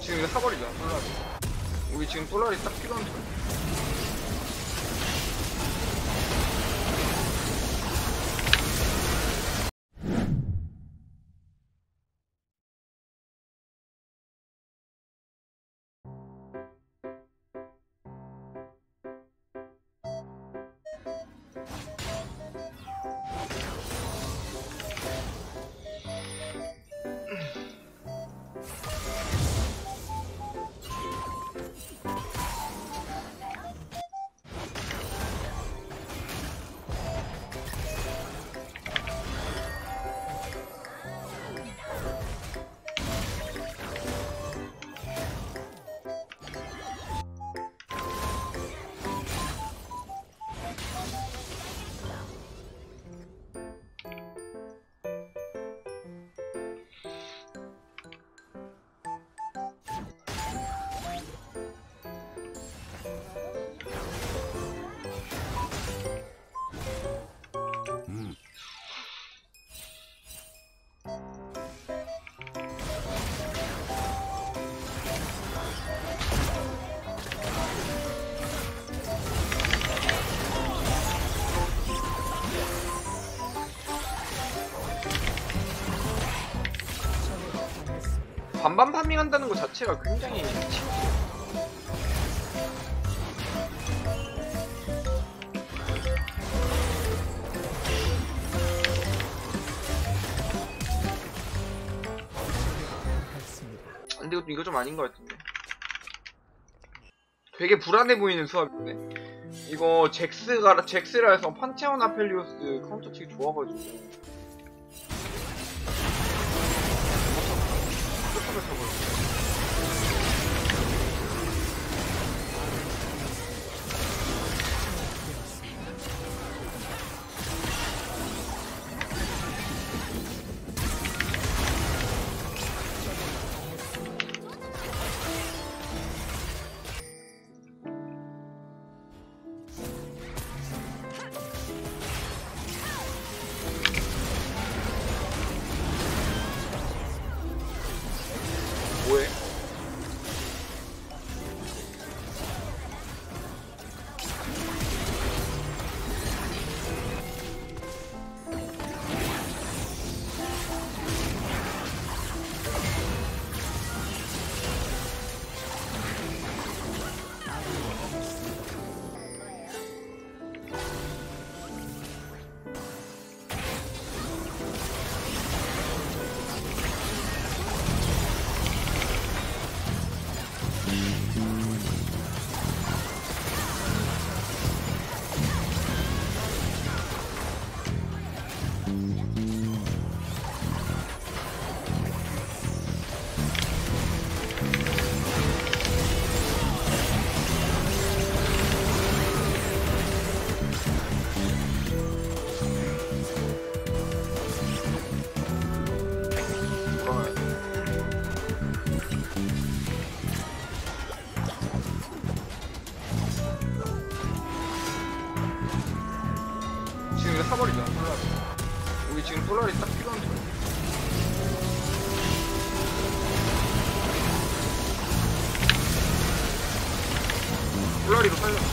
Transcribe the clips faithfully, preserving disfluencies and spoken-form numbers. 지금 이거 사버리자, 솔라리. 우리 지금 솔라리 딱 필요한 점. 반반 파밍한다는 것 자체가 굉장히 근데 이것도 이거 좀 아닌 것 같은데 되게 불안해 보이는 수합인데 이거 잭스가 잭스라 해서 판테온 아펠리오스 카운터치기 좋아가지고 사버리자, 솔라리. 우리 지금 솔라리 딱 필요한 점. 솔라리로 살려.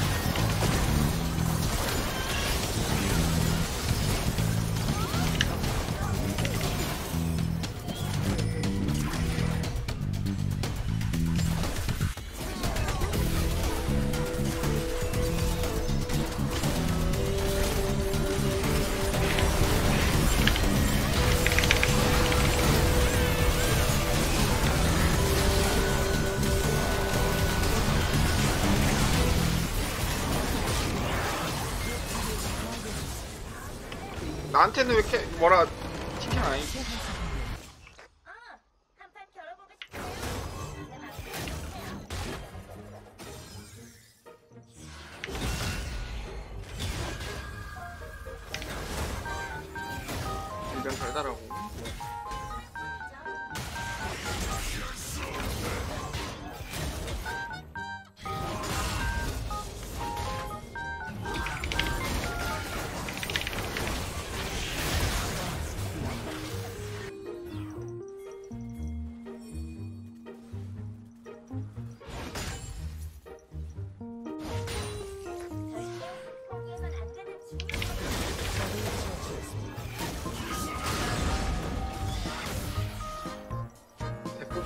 나한테는 왜 이렇게 뭐라 티켓 아니고? 일단 달달하고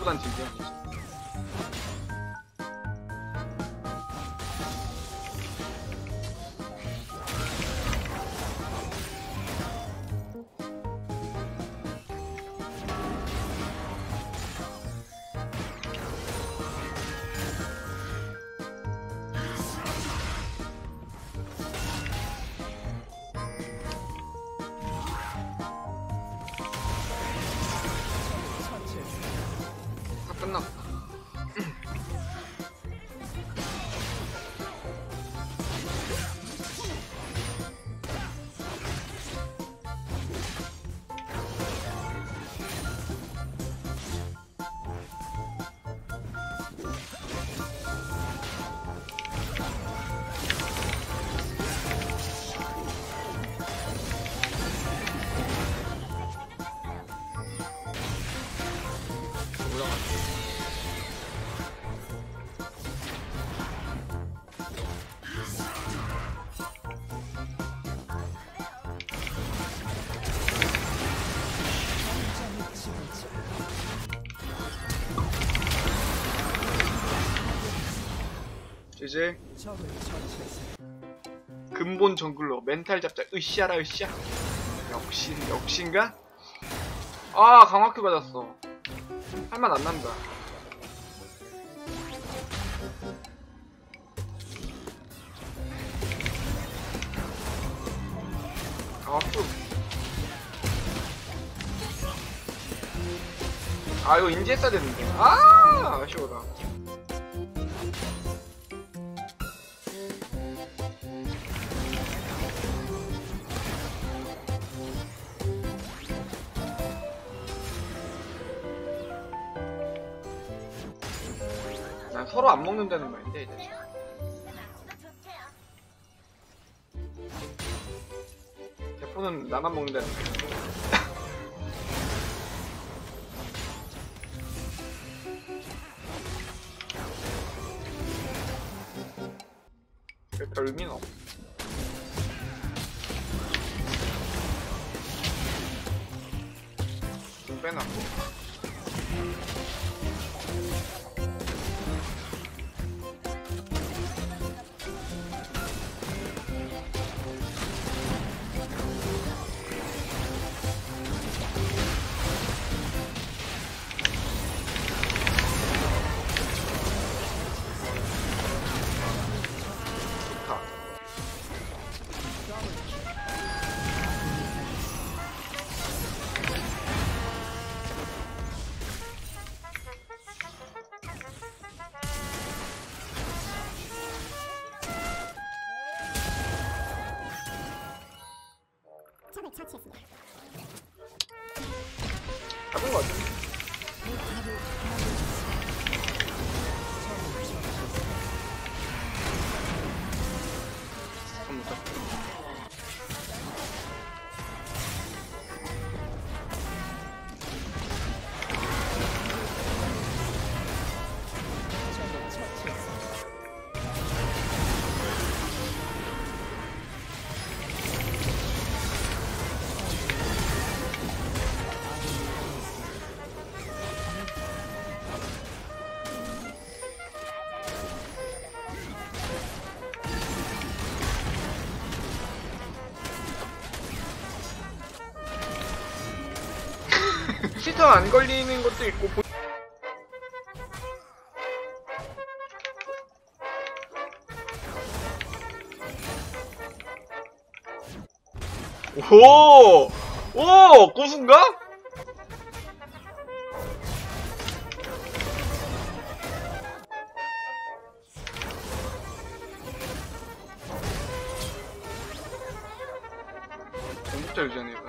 생각보단 진지한 거지. 이제 근본 정글로 멘탈 잡자. 으쌰라 으쌰. 역시 역시인가? 아 강화큐 받았어. 할만 안 난다. 강화큐. 아 이거 인지했어야 됐는데. 아 아쉬워라. 서로 안 먹는다는 말인데 이제 지금. 대포는 나만 먹는다는 말인데. 별 의미는 없어. 좀 빼놨고. 잡은 거 같은데. 시선 안 걸리는 것도 있고 보... 오! 오! 고수인가? 공격자 유지하네요.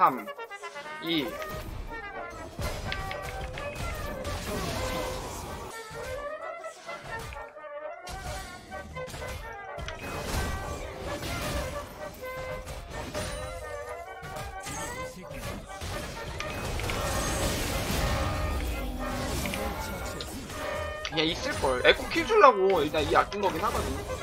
삼, 이 그냥 있을걸. 에코 킬 주려고 일단 이 아낀 거긴 하거든.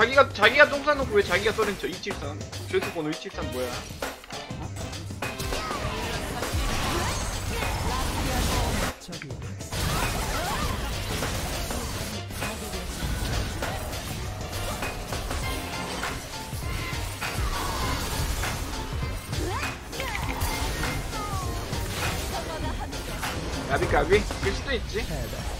자기가 자기가 똥싸 놓고 왜 자기가 쏘는 저 이칠삼 죄수 번호 이칠삼 뭐야? 가비 가비? 그럴 수도 있지.